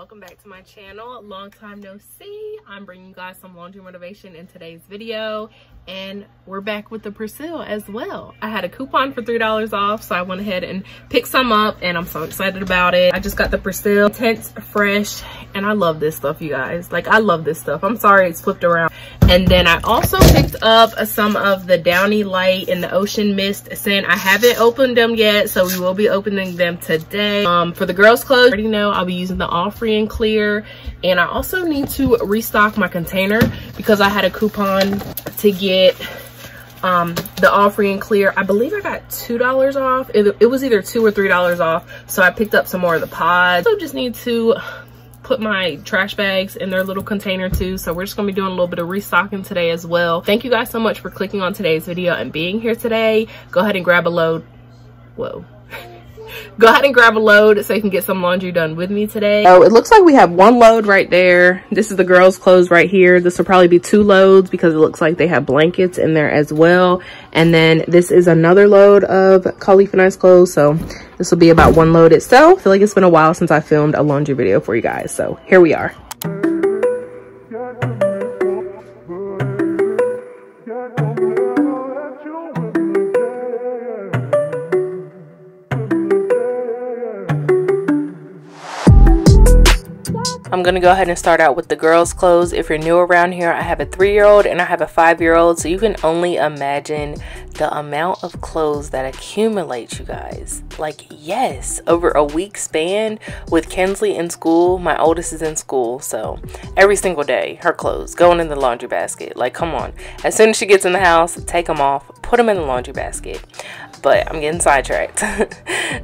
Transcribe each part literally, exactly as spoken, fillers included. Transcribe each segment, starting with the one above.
welcome back to my channel. Long time no see. I'm bringing you guys some laundry motivation in today's video, and we're back with the Persil as well. I had a coupon for three dollars off, so I went ahead and picked some up, and I'm so excited about it. I just got the Persil Intense Fresh, and I love this stuff, you guys. Like, I love this stuff. I'm sorry it's flipped around. And then I also picked up some of the Downy Light and the Ocean Mist scent. I haven't opened them yet, so we will be opening them today. Um, for the girls' clothes, already know I'll be using the All Free and Clear, and I also need to restock my container because I had a coupon to get um the All Free and Clear. I believe I got two dollars off. It, it was either two or three dollars off, so I picked up some more of the pods. I also just need to put my trash bags in their little container too, so we're just gonna be doing a little bit of restocking today as well. Thank you guys so much for clicking on today's video and being here today. Go ahead and grab a load. Whoa. Go ahead and grab a load so you can get some laundry done with me today. Oh, it looks like we have one load right there. This is the girls' clothes right here. This will probably be two loads because it looks like they have blankets in there as well. And then this is another load of Khalifa and I's clothes. So this will be about one load itself. I feel like it's been a while since I filmed a laundry video for you guys. So here we are. I'm gonna go ahead and start out with the girls' clothes. If you're new around here, I have a three-year-old and I have a five-year-old, so you can only imagine the amount of clothes that accumulate, you guys. Like, yes, over a week span with Kensley in school. My oldest is in school, so every single day her clothes going in the laundry basket. Like, come on, as soon as she gets in the house, take them off, put them in the laundry basket. But I'm getting sidetracked.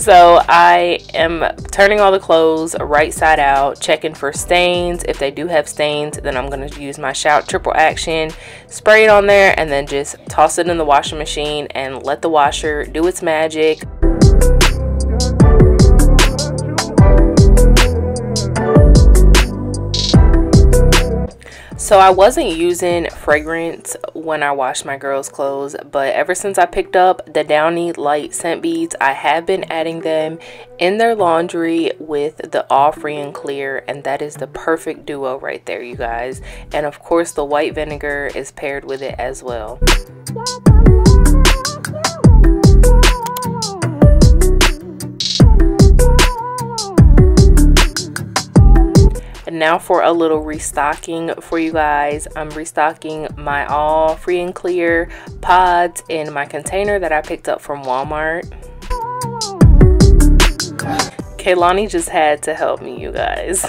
So I am turning all the clothes right side out, checking for stains. If they do have stains, then I'm going to use my Shout Triple Action, spray it on there, and then just toss it in the washing machine and let the washer do its magic. So I wasn't using fragrance when I washed my girls' clothes, but ever since I picked up the Downy Light scent beads, I have been adding them in their laundry with the All Free and Clear, and that is the perfect duo right there, you guys. And of course, the white vinegar is paired with it as well. Now for a little restocking for you guys. I'm restocking my All Free and Clear pods in my container that I picked up from Walmart. Kaylani just had to help me, you guys.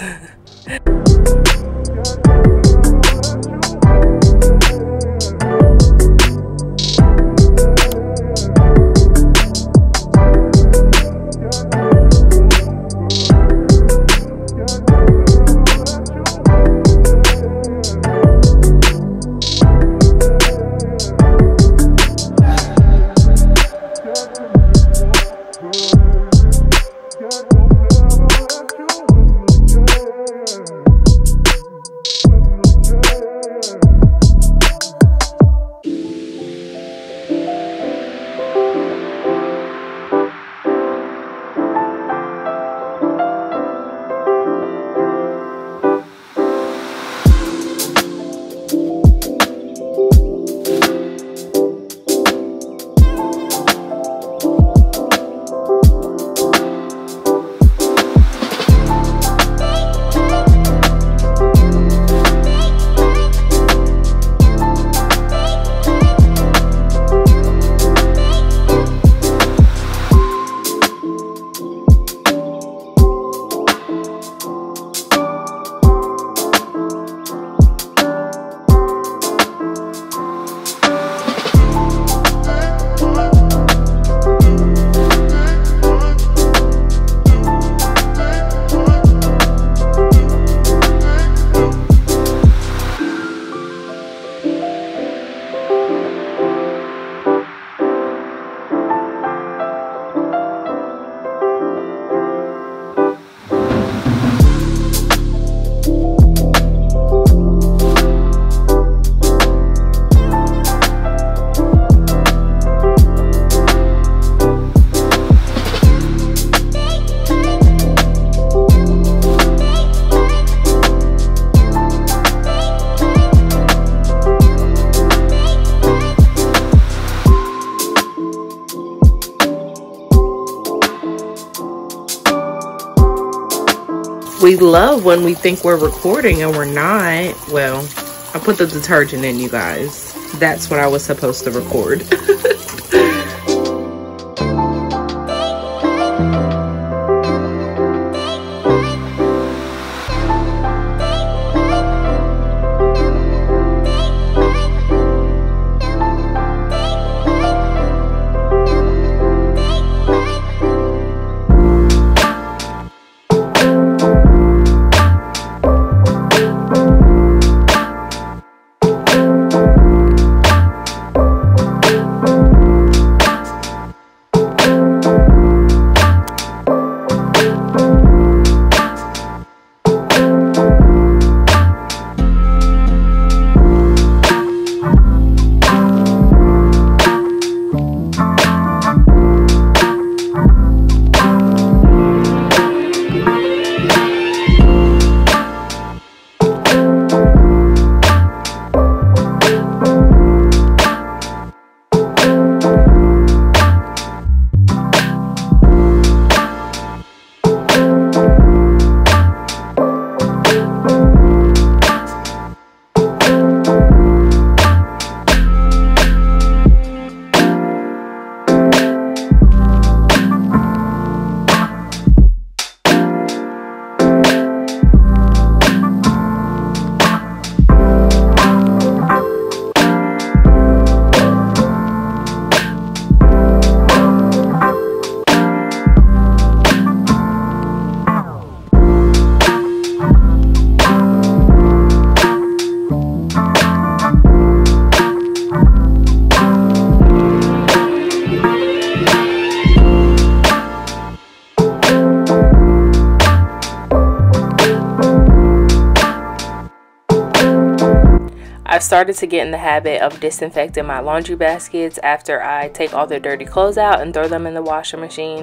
We love when we think we're recording and we're not. Well, I put the detergent in, you guys. That's what I was supposed to record. Started to get in the habit of disinfecting my laundry baskets after I take all the dirty clothes out and throw them in the washing machine.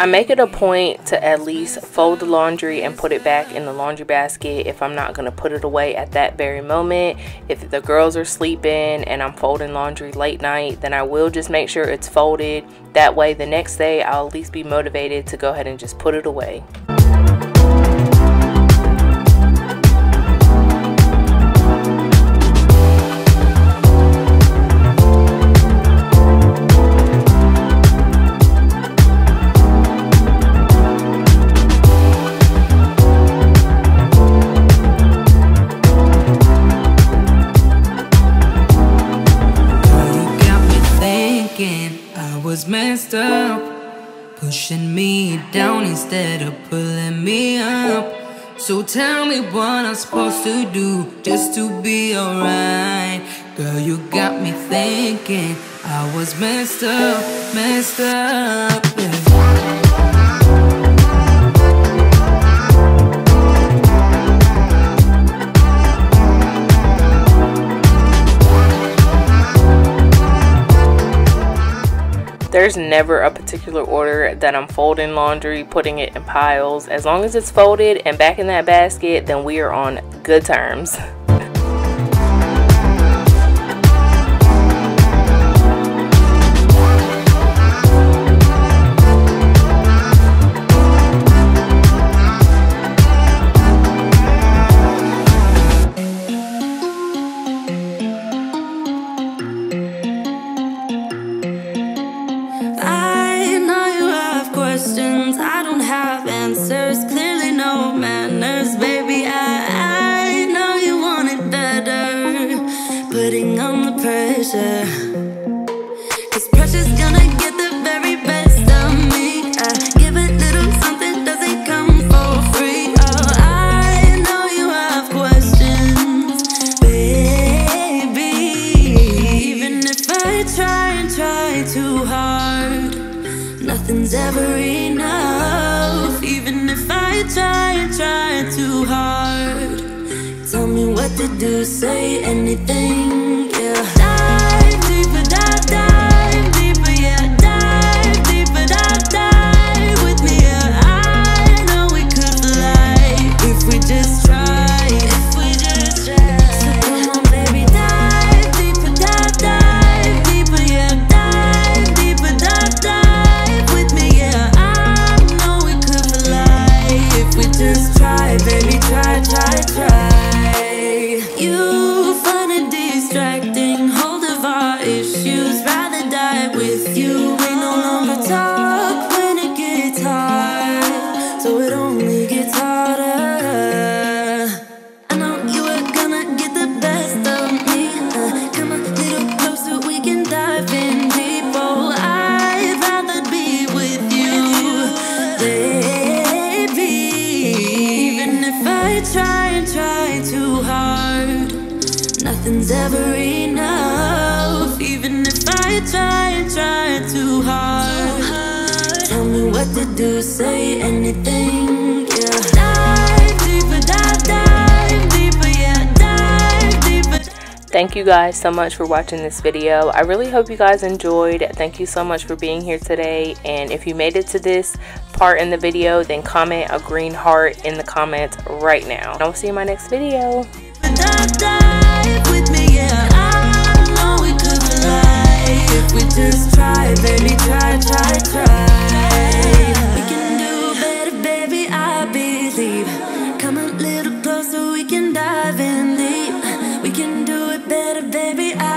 I make it a point to at least fold the laundry and put it back in the laundry basket if I'm not going to put it away at that very moment. If the girls are sleeping and I'm folding laundry late night, then I will just make sure it's folded. That way the next day I'll at least be motivated to go ahead and just put it away. Messed up, pushing me down instead of pulling me up. So tell me what I'm supposed to do just to be alright. Girl, you got me thinking I was messed up, messed up, yeah. There's never a particular order that I'm folding laundry, putting it in piles. As long as it's folded and back in that basket, then we are on good terms. Thank you guys so much for watching this video. I really hope you guys enjoyed. Thank you so much for being here today, and if you made it to this part in the video, then comment a green heart in the comments right now. I'll see you in my next video. If we just try, baby, try, try, try. We can do better, baby, I believe. Come a little closer, we can dive in deep. We can do it better, baby, I